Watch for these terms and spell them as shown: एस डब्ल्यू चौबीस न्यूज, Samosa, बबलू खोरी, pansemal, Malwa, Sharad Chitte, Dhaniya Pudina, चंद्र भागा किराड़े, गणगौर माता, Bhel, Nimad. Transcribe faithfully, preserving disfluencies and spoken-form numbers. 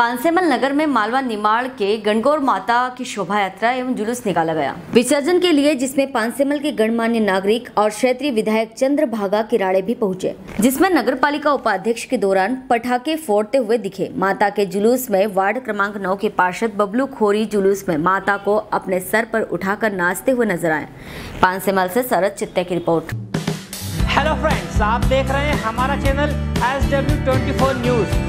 पानसेमल नगर में मालवा निमाड़ के गणगौर माता की शोभा यात्रा एवं जुलूस निकाला गया विसर्जन के लिए, जिसमें पानसेमल के गणमान्य नागरिक और क्षेत्रीय विधायक चंद्र भागा किराड़े भी पहुंचे, जिसमें नगरपालिका उपाध्यक्ष के दौरान पटाखे फोड़ते हुए दिखे। माता के जुलूस में वार्ड क्रमांक नौ के पार्षद बबलू खोरी जुलूस में माता को अपने सर पर उठाकर नाचते हुए नजर आए। पानसेमल से शरद चित्ते की रिपोर्ट। हेलो फ्रेंड्स, आप देख रहे हैं हमारा चैनल एस डब्ल्यू चौबीस न्यूज।